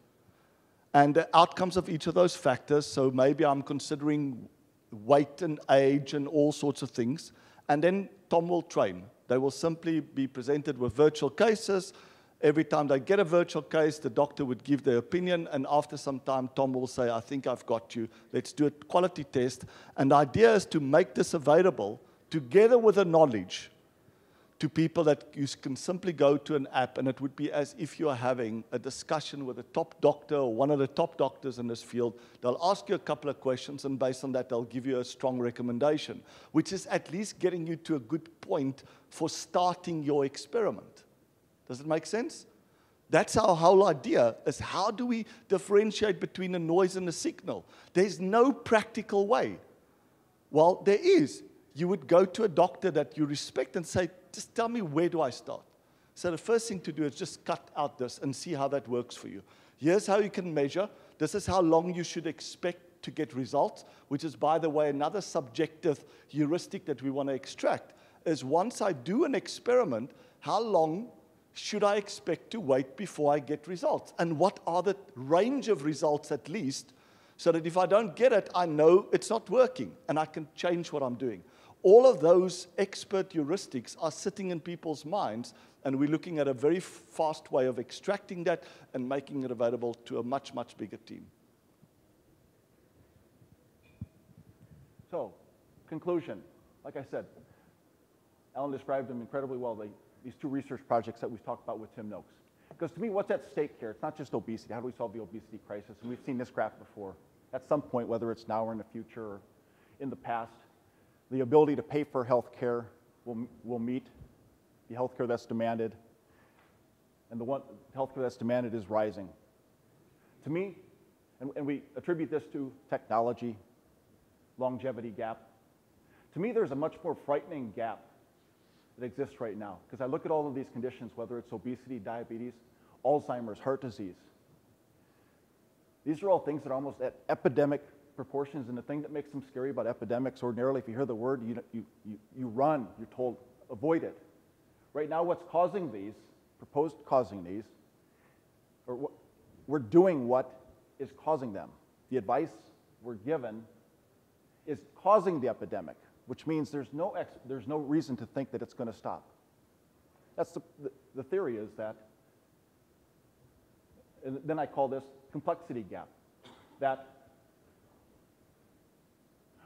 and the outcomes of each of those factors. So maybe I'm considering weight and age and all sorts of things. And then TOM will train. They will simply be presented with virtual cases. Every time they get a virtual case, the doctor would give their opinion, and after some time, TOM will say, I think I've got you. Let's do a quality test. And the idea is to make this available together with the knowledge to people that you can simply go to an app, and it would be as if you are having a discussion with a top doctor or one of the top doctors in this field. They'll ask you a couple of questions, and based on that, they'll give you a strong recommendation, which is at least getting you to a good point for starting your experiment. Does it make sense? That's our whole idea, is how do we differentiate between a noise and a signal? There's no practical way. Well, there is. you would go to a doctor that you respect and say, just tell me, where do I start? So the first thing to do is just cut out this and see how that works for you. Here's how you can measure. This is how long you should expect to get results, which is, by the way, another subjective heuristic that we want to extract, is once I do an experiment, how long should I expect to wait before I get results? And what are the range of results, at least, so that if I don't get it, I know it's not working, and I can change what I'm doing. All of those expert heuristics are sitting in people's minds, and we're looking at a very fast way of extracting that and making it available to a much, much bigger team. So, conclusion. Like I said, Alan described them incredibly well, the, these two research projects that we've talked about with Tim Noakes. Because to me, what's at stake here? It's not just obesity. How do we solve the obesity crisis? And we've seen this graph before. At some point, whether it's now or in the future or in the past, the ability to pay for health care will, will meet the health care that's demanded. And the one health care that's demanded is rising. To me, and, and we attribute this to technology, longevity gap. To me, there's a much more frightening gap that exists right now. Because I look at all of these conditions, whether it's obesity, diabetes, Alzheimer's, heart disease. These are all things that are almost at epidemic proportions, and the thing that makes them scary about epidemics, ordinarily, if you hear the word, you, you, you, you run, you're told, avoid it. Right now, what's causing these, proposed causing these, or what, we're doing what is causing them. The advice we're given is causing the epidemic, which means there's no, ex there's no reason to think that it's going to stop. That's the, the, the theory is that, and then I call this complexity gap, that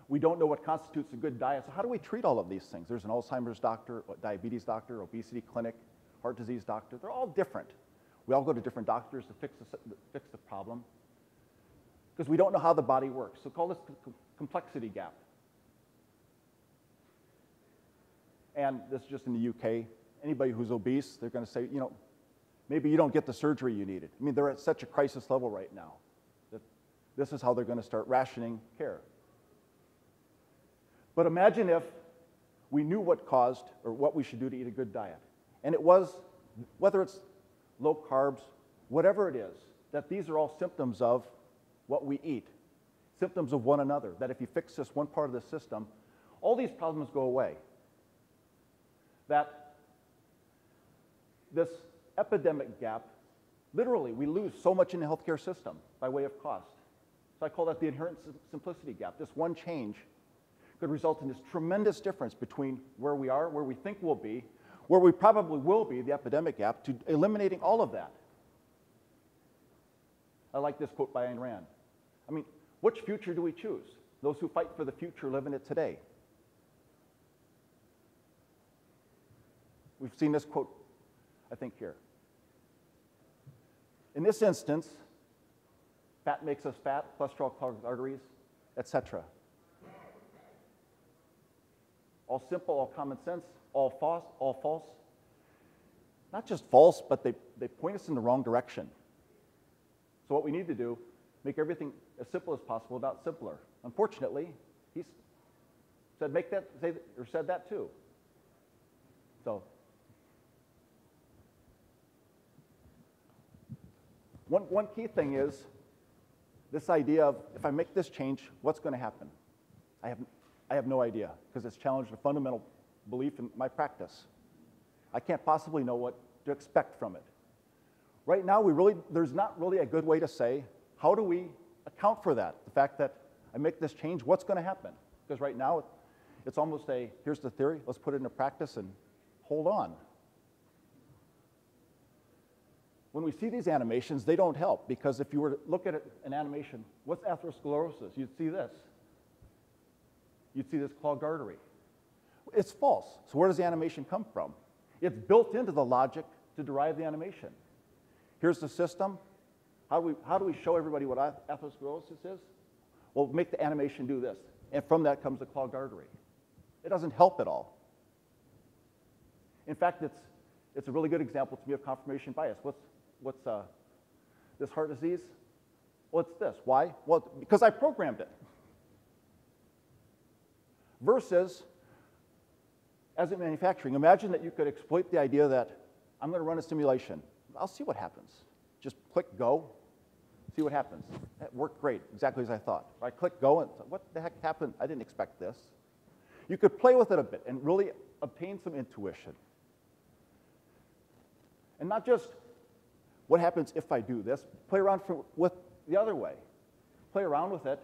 we don't know what constitutes a good diet. So how do we treat all of these things? There's an Alzheimer's doctor, diabetes doctor, obesity clinic, heart disease doctor. They're all different. We all go to different doctors to fix the, fix the problem because we don't know how the body works. So call this complexity gap. And this is just in the U K. Anybody who's obese, they're going to say, you know, maybe you don't get the surgery you needed. I mean, they're at such a crisis level right now that this is how they're going to start rationing care. But imagine if we knew what caused or what we should do to eat a good diet. And it was, whether it's low carbs, whatever it is, that these are all symptoms of what we eat, symptoms of one another, that if you fix this one part of the system, all these problems go away. That this epidemic gap, literally, we lose so much in the healthcare system by way of cost. So I call that the inherent simplicity gap. This one change could result in this tremendous difference between where we are, where we think we'll be, where we probably will be, the epidemic gap, to eliminating all of that. I like this quote by Ayn Rand. I mean, which future do we choose? Those who fight for the future live in it today. We've seen this quote, I think, here. In this instance, fat makes us fat, cholesterol clogs arteries, et cetera. All simple, all common sense, all false, all false. Not just false, but they, they point us in the wrong direction. So what we need to do, make everything as simple as possible, not simpler. Unfortunately, he said make that, say, or said that too. So one, one key thing is this idea of, if I make this change, what's going to happen? I have I have no idea, because it's challenged a fundamental belief in my practice. I can't possibly know what to expect from it. Right now, we really, there's not really a good way to say, how do we account for that? The fact that I make this change, what's going to happen? Because right now, it's almost a, here's the theory, let's put it into practice and hold on. When we see these animations, they don't help, because if you were to look at an animation, what's atherosclerosis? You'd see this. You'd see this clogged artery. It's false. So where does the animation come from? It's built into the logic to derive the animation. Here's the system. How do we, how do we show everybody what atherosclerosis is? Well, make the animation do this. And from that comes the clogged artery. It doesn't help at all. In fact, it's, it's a really good example to me of confirmation bias. What's, what's uh, this heart disease? Well, it's this. Why? Well, because I programmed it. Versus, as in manufacturing, imagine that you could exploit the idea that I'm going to run a simulation. I'll see what happens. Just click go, see what happens. That worked great, exactly as I thought. I click go and what the heck happened? I didn't expect this. You could play with it a bit and really obtain some intuition. And not just what happens if I do this, play around for, with the other way. Play around with it.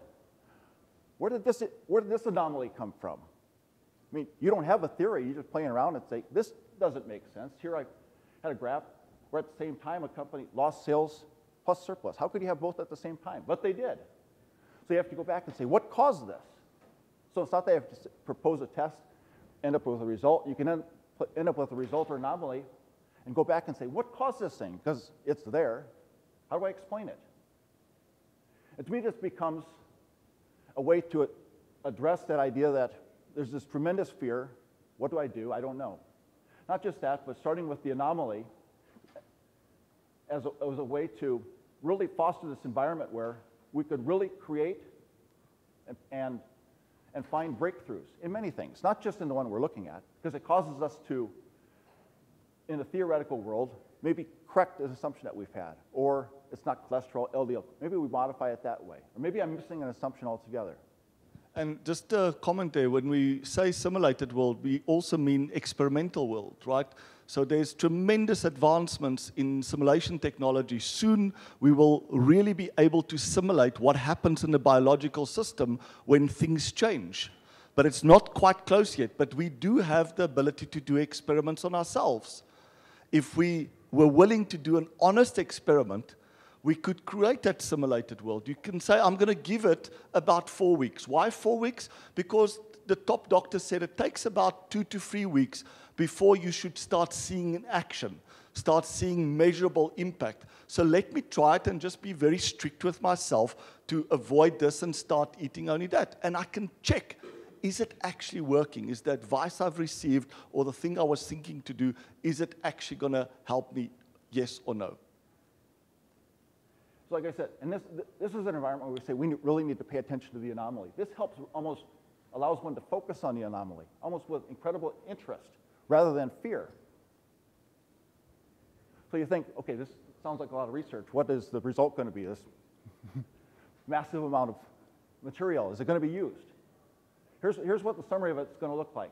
Where did this, where did this anomaly come from? I mean, you don't have a theory. You're just playing around and say, this doesn't make sense. Here I had a graph where at the same time a company lost sales plus surplus. How could you have both at the same time? But they did. So you have to go back and say, what caused this? So it's not that you have to propose a test, end up with a result. You can end up with a result or anomaly and go back and say, what caused this thing? Because it's there. How do I explain it? And to me, this becomes a way to address that idea that there's this tremendous fear. What do I do? I don't know. Not just that, but starting with the anomaly as a, as a way to really foster this environment where we could really create and, and, and find breakthroughs in many things, not just in the one we're looking at, because it causes us to, in a theoretical world, maybe correct an assumption that we've had, or it's not cholesterol, L D L. Maybe we modify it that way, or maybe I'm missing an assumption altogether. And just a comment there, when we say simulated world, we also mean experimental world, right? So there's tremendous advancements in simulation technology. Soon we will really be able to simulate what happens in the biological system when things change. But it's not quite close yet, but we do have the ability to do experiments on ourselves. If we were willing to do an honest experiment, we could create that simulated world. You can say, I'm going to give it about four weeks. Why four weeks? Because the top doctor said it takes about two to three weeks before you should start seeing an action, start seeing measurable impact. So let me try it and just be very strict with myself to avoid this and start eating only that. And I can check, is it actually working? Is the advice I've received or the thing I was thinking to do, is it actually going to help me, yes or no? Like I said, and this, this is an environment where we say we really need to pay attention to the anomaly. This helps almost, allows one to focus on the anomaly, almost with incredible interest rather than fear. So you think, okay, this sounds like a lot of research. What is the result going to be? This massive amount of material, is it going to be used? Here's, here's what the summary of it's going to look like.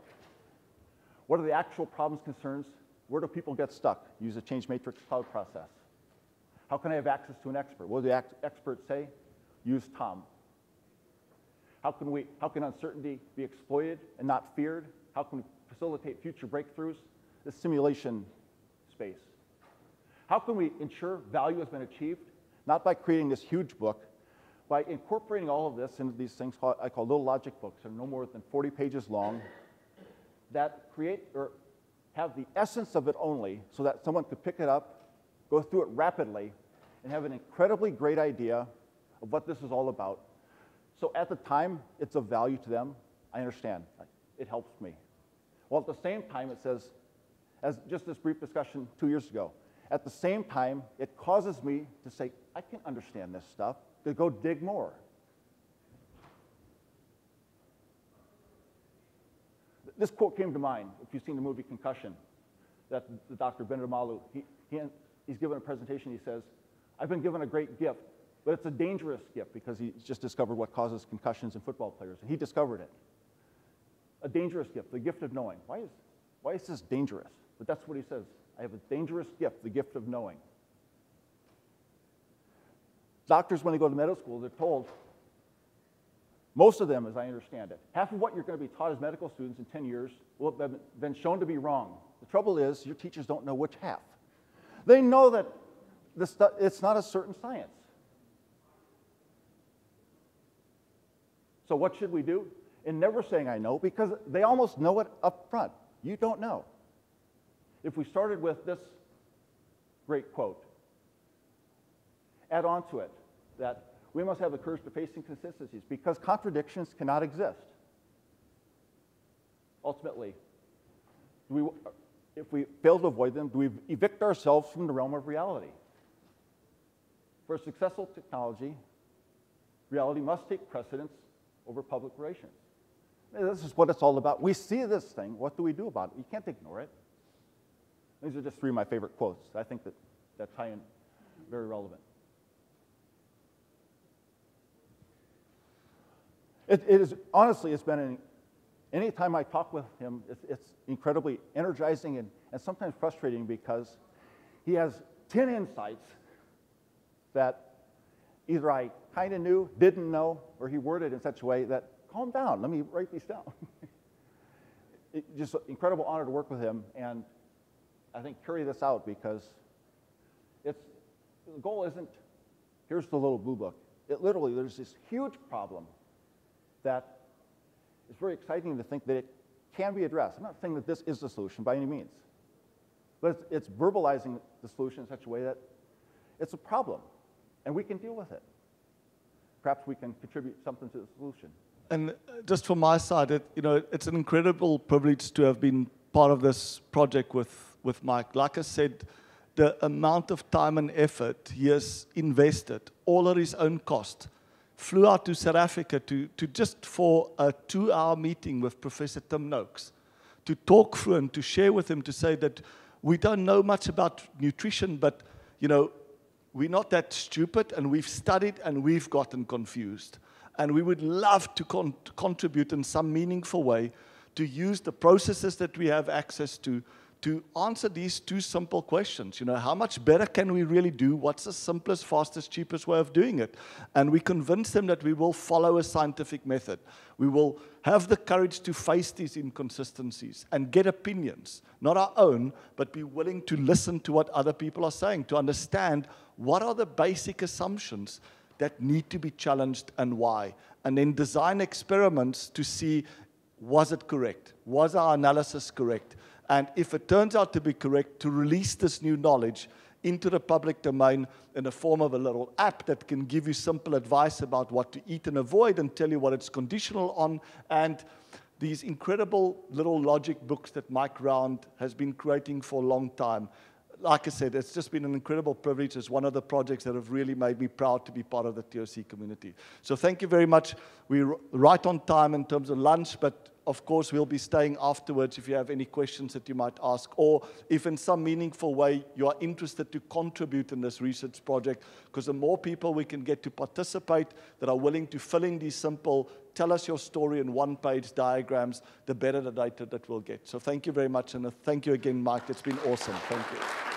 What are the actual problems, concerns? Where do people get stuck? Use a change matrix cloud process. How can I have access to an expert? What do the experts say? Use TOM. How can we, how can uncertainty be exploited and not feared? How can we facilitate future breakthroughs? This simulation space. How can we ensure value has been achieved? Not by creating this huge book, by incorporating all of this into these things called, I call little logic books. They're no more than forty pages long that create or have the essence of it only so that someone could pick it up, go through it rapidly, and have an incredibly great idea of what this is all about. So at the time, it's of value to them. I understand. It helps me. Well, at the same time, it says, as just this brief discussion two years ago, at the same time, it causes me to say, I can understand this stuff, to go dig more. This quote came to mind, if you've seen the movie Concussion, that the Doctor Benamalu, he, he He's given a presentation. He says, I've been given a great gift, but it's a dangerous gift because he's just discovered what causes concussions in football players, and he discovered it. A dangerous gift, the gift of knowing. Why is, why is this dangerous? But that's what he says. I have a dangerous gift, the gift of knowing. Doctors, when they go to medical school, they're told, most of them, as I understand it, half of what you're going to be taught as medical students in ten years will have been shown to be wrong. The trouble is your teachers don't know which half. They know that this, it's not a certain science. So what should we do? In never saying I know, because they almost know it up front. You don't know. If we started with this great quote, add on to it that we must have the courage to face inconsistencies because contradictions cannot exist. Ultimately, we... if we fail to avoid them, do we evict ourselves from the realm of reality? For successful technology, reality must take precedence over public relations. This is what it's all about. We see this thing. What do we do about it? You can't ignore it. These are just three of my favorite quotes. I think that that tie in very relevant. It, it is, honestly, it's been an, any time I talk with him, it's, it's incredibly energizing and, and sometimes frustrating because he has ten insights that either I kind of knew, didn't know, or he worded in such a way that, calm down, let me write these down. It, just incredible honor to work with him, and I think carry this out because it's, the goal isn't, here's the little blue book. It literally, there's this huge problem that it's very exciting to think that it can be addressed. I'm not saying that this is the solution by any means, but it's, it's verbalizing the solution in such a way that it's a problem, and we can deal with it. Perhaps we can contribute something to the solution. And just from my side, it, you know, it's an incredible privilege to have been part of this project with, with Mike. Like I said, the amount of time and effort he has invested, all at his own cost, flew out to South Africa to, to just for a two-hour meeting with Professor Tim Noakes, to talk through him, to share with him, to say that we don't know much about nutrition, but, you know, we're not that stupid, and we've studied, and we've gotten confused. And we would love to con contribute in some meaningful way to use the processes that we have access to to answer these two simple questions. You know, how much better can we really do? What's the simplest, fastest, cheapest way of doing it? And we convince them that we will follow a scientific method. We will have the courage to face these inconsistencies and get opinions, not our own, but be willing to listen to what other people are saying, to understand what are the basic assumptions that need to be challenged and why. And then design experiments to see, was it correct? Was our analysis correct? And if it turns out to be correct, to release this new knowledge into the public domain in the form of a little app that can give you simple advice about what to eat and avoid and tell you what it's conditional on, and these incredible little logic books that Mike Round has been creating for a long time. Like I said, it's just been an incredible privilege. It's one of the projects that have really made me proud to be part of the T O C community. So thank you very much. We're right on time in terms of lunch, but of course, we'll be staying afterwards if you have any questions that you might ask, or if in some meaningful way you are interested to contribute in this research project, because the more people we can get to participate that are willing to fill in these simple, tell us your story in one-page diagrams, the better the data that we'll get. So thank you very much, and thank you again, Mike. It's been awesome. Thank you.